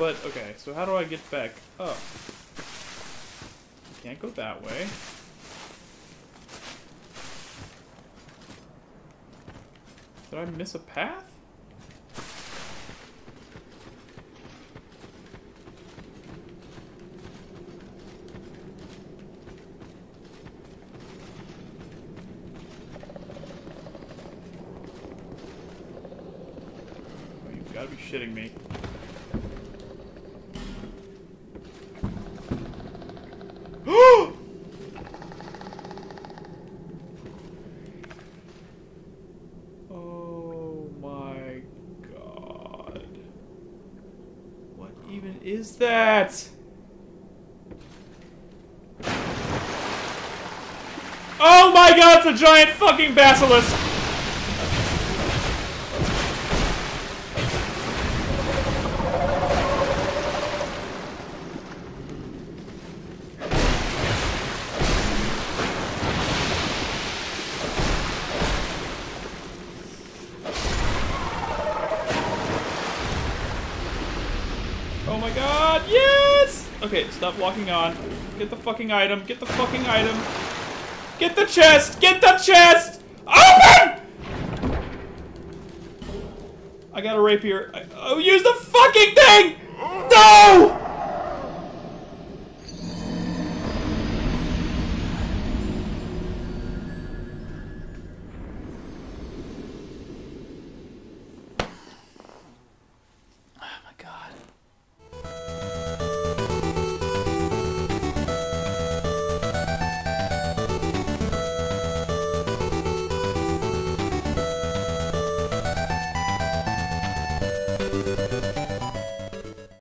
But, okay, so how do I get back up? I can't go that way. Did I miss a path? Oh, you've got to be shitting me. Is that? Oh my god, it's a giant fucking basilisk! Stop walking on. Get the fucking item. Get the fucking item. Get the chest! Get the chest! Open! I got a rapier. Oh, use the fucking thing! No!